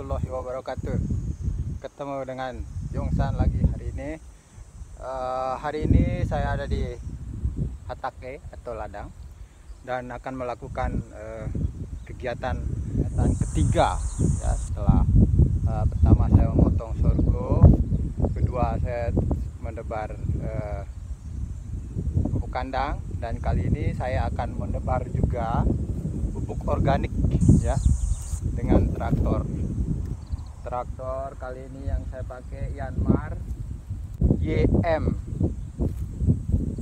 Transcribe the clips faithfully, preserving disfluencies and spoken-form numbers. warahmatullahi wabarakatuh. Ketemu dengan Yongsan lagi hari ini. uh, Hari ini saya ada di Hatake atau ladang, dan akan melakukan uh, kegiatan, kegiatan ketiga ya. Setelah uh, pertama saya memotong sorgo, kedua saya mendebar uh, pupuk kandang, dan kali ini saya akan mendebar juga pupuk organik ya, dengan traktor. Traktor kali ini yang saya pakai Yanmar Y M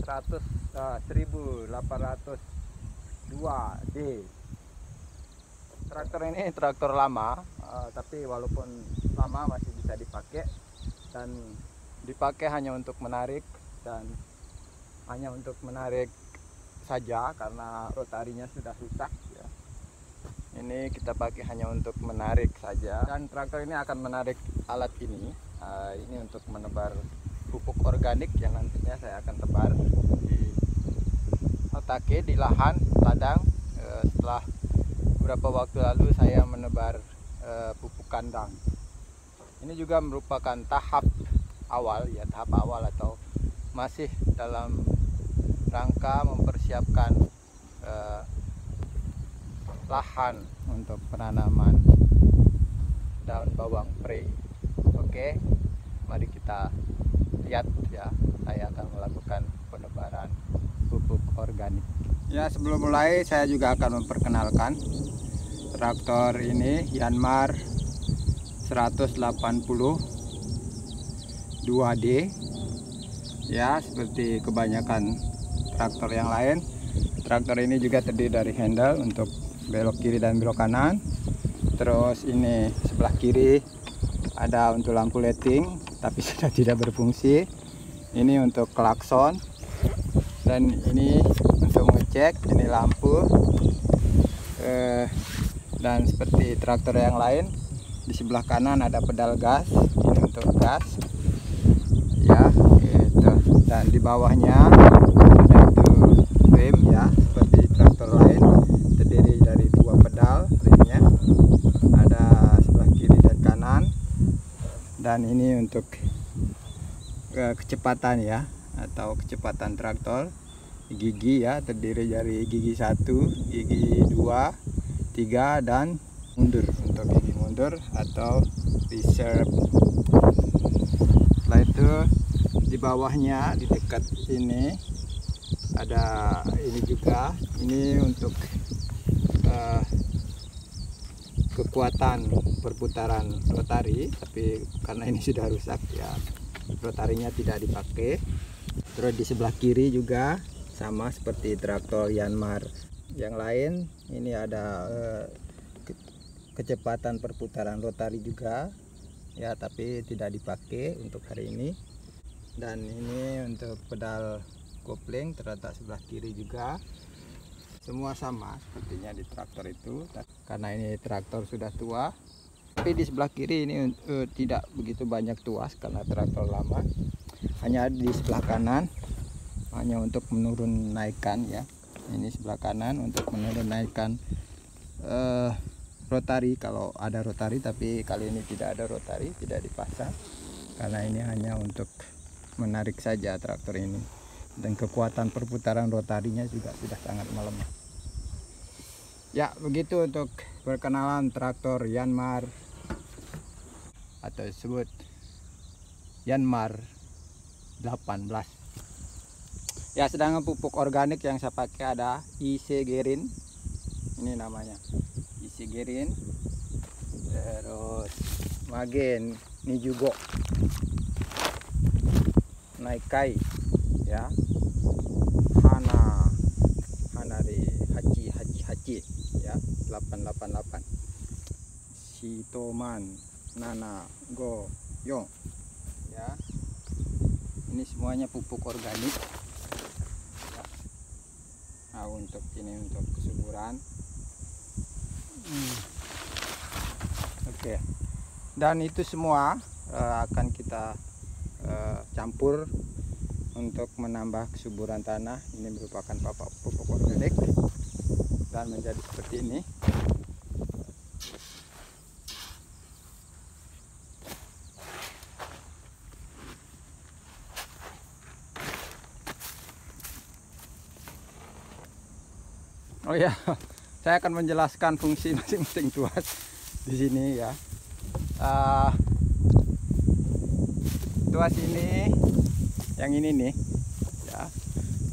seratus, uh, seribu delapan ratus dua D. Traktor ini traktor lama, uh, tapi walaupun lama masih bisa dipakai, dan dipakai hanya untuk menarik dan hanya untuk menarik saja karena rotarinya sudah rusak ya. Ini kita pakai hanya untuk menarik saja, dan traktor ini akan menarik alat ini. Uh, ini untuk menebar pupuk organik yang nantinya saya akan tebar di Hatake, di lahan ladang. Uh, setelah beberapa waktu lalu saya menebar uh, pupuk kandang. Ini juga merupakan tahap awal ya, tahap awal atau masih dalam rangka mempersiapkan uh, lahan untuk penanaman daun bawang pre. Oke, mari kita lihat ya, saya akan melakukan penebaran pupuk organik. Ya, sebelum mulai saya juga akan memperkenalkan traktor ini Yanmar seratus delapan puluh dua D ya. Seperti kebanyakan traktor yang lain, traktor ini juga terdiri dari handle untuk belok kiri dan belok kanan. Terus ini sebelah kiri ada untuk lampu lighting, tapi sudah tidak berfungsi. Ini untuk klakson, dan ini untuk ngecek, ini lampu. eh, Dan seperti traktor yang lain, di sebelah kanan ada pedal gas, ini untuk gas ya gitu. Dan di bawahnya ada itu rem ya, seperti traktor lain, terdiri dari dua pedal remnya, ada sebelah kiri dan kanan. Dan ini untuk uh, kecepatan ya, atau kecepatan traktor, gigi ya, terdiri dari gigi satu, gigi dua, tiga, dan mundur. Untuk gigi mundur atau reserve. Setelah itu di bawahnya di dekat sini ada ini juga, ini untuk Uh, kekuatan perputaran rotari, tapi karena ini sudah rusak ya, rotarinya tidak dipakai. Terus di sebelah kiri juga sama seperti traktor Yanmar yang lain, ini ada uh, ke kecepatan perputaran rotari juga ya, tapi tidak dipakai untuk hari ini. Dan ini untuk pedal kopling terletak sebelah kiri juga. Semua sama sepertinya di traktor itu, karena ini traktor sudah tua. Tapi di sebelah kiri ini uh, tidak begitu banyak tuas karena traktor lama. Hanya di sebelah kanan, hanya untuk menurun naikkan ya. Ini sebelah kanan untuk menurun naikkan uh, rotari kalau ada rotari, tapi kali ini tidak ada rotari, tidak dipasang karena ini hanya untuk menarik saja traktor ini. Dan kekuatan perputaran rotarinya juga sudah sangat melemah. Ya, begitu untuk perkenalan traktor Yanmar, atau disebut Yanmar delapan belas. Ya, sedangkan pupuk organik yang saya pakai ada I C Gerin. Ini namanya I C Gerin. Terus Magen Nijugo Naikai ya, Hana Hanari Haji Haji Haji ya, delapan delapan delapan Shitoman Nana Go Yong ya. Ini semuanya pupuk organik ya. Nah, untuk ini untuk kesuburan. hmm. Oke, okay. Dan itu semua uh, akan kita uh, campur untuk menambah kesuburan tanah. Ini merupakan pupuk organik dan menjadi seperti ini. Oh ya, saya akan menjelaskan fungsi masing-masing tuas di sini ya. Uh, tuas ini, yang ini nih, ya,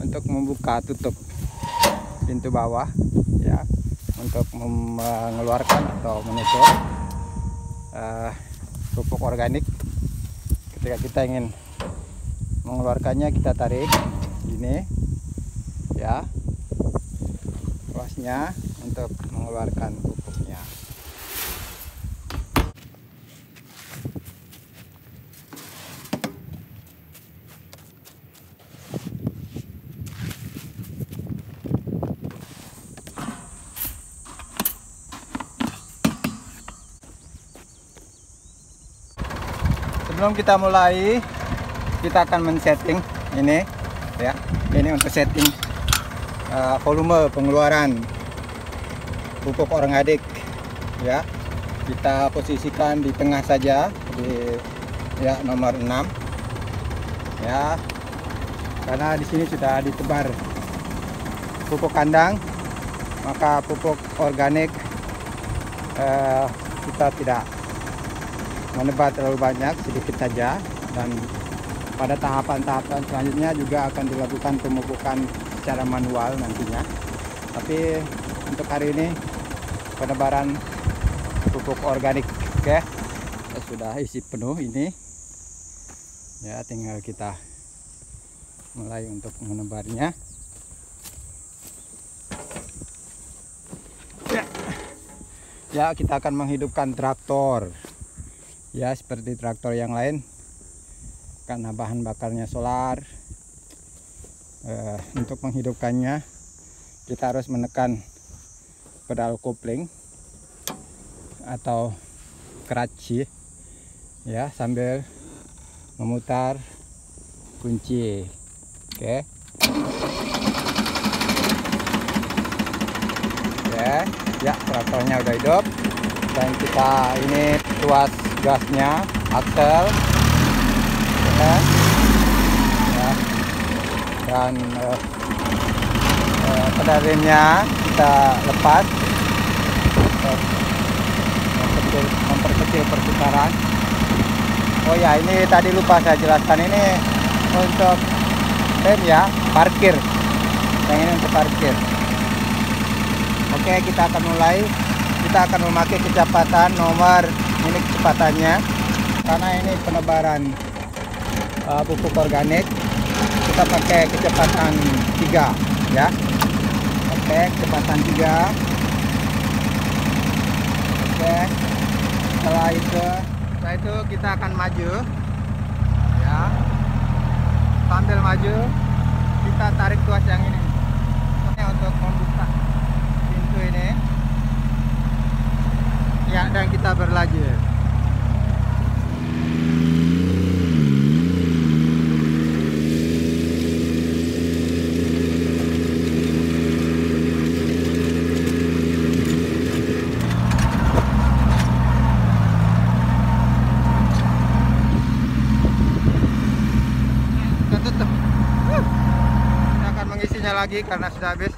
untuk membuka tutup pintu bawah, ya, untuk mengeluarkan atau menutup uh, pupuk organik. Ketika kita ingin mengeluarkannya, kita tarik gini, ya. Tuasnya untuk mengeluarkan pupuknya. Sebelum kita mulai, kita akan men-setting ini, ya. Ini untuk setting Uh, volume pengeluaran pupuk organik, ya. Kita posisikan di tengah saja, di ya nomor enam, ya, karena di sini sudah ditebar pupuk kandang, maka pupuk organik uh, kita tidak menebar terlalu banyak, sedikit saja. Dan pada tahapan-tahapan selanjutnya juga akan dilakukan pemupukan secara manual nantinya, tapi untuk hari ini penebaran pupuk organik. Oke, sudah isi penuh ini ya, tinggal kita mulai untuk menebarnya. Ya, kita akan menghidupkan traktor ya, seperti traktor yang lain karena bahan bakarnya solar. Uh, untuk menghidupkannya kita harus menekan pedal kopling atau keraci ya, sambil memutar kunci. Oke, ya, ya, traktornya udah hidup. Dan kita ini tuas gasnya, aksel ya. Dan uh, uh, pedal remnya kita lepas untuk memperkecil, memperkecil perputaran. Oh ya, ini tadi lupa saya jelaskan, ini untuk rem ya, parkir. Yang ini untuk parkir. Oke, kita akan mulai. Kita akan memakai kecepatan nomor ini, kecepatannya, karena ini penebaran uh, pupuk organik. Kita pakai kecepatan tiga ya. Oke, kecepatan tiga. Oke, setelah itu setelah itu kita akan maju ya. Sambil maju kita tarik tuas yang ini untuk membuka pintu ini ya, dan kita berlaju. Lagi karena sudah habis.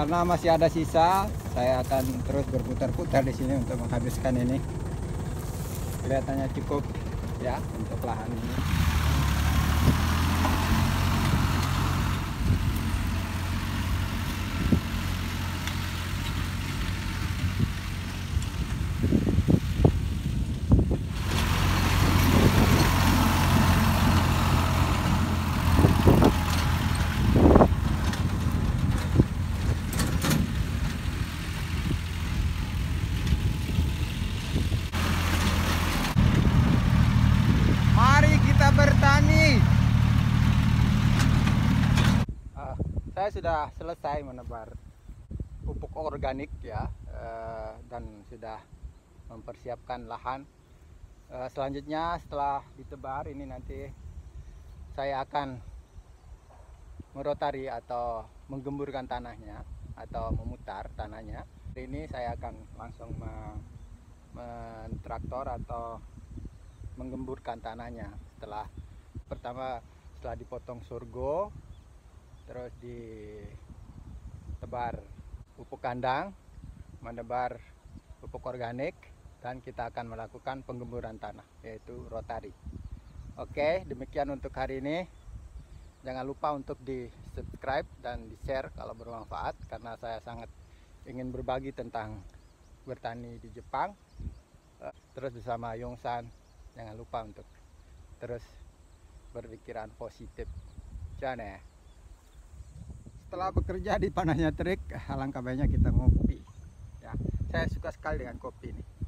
Karena masih ada sisa, saya akan terus berputar-putar di sini untuk menghabiskan ini. Kelihatannya cukup ya untuk lahan ini. saya sudah selesai menebar pupuk organik ya, eh, dan sudah mempersiapkan lahan. Eh, selanjutnya setelah ditebar ini nanti saya akan merotari atau menggemburkan tanahnya atau memutar tanahnya. Hari ini saya akan langsung mentraktor atau menggemburkan tanahnya. Setelah pertama setelah dipotong sorgo, terus ditebar pupuk kandang, menebar pupuk organik, dan kita akan melakukan penggemburan tanah, yaitu rotari. Oke, demikian untuk hari ini. Jangan lupa untuk di subscribe dan di share kalau bermanfaat, karena saya sangat ingin berbagi tentang bertani di Jepang. Terus bersama Yongsan, jangan lupa untuk terus berpikiran positif. Jangan. Setelah bekerja di panahnya terik, alangkah baiknya kita ngopi. Ya, saya suka sekali dengan kopi ini.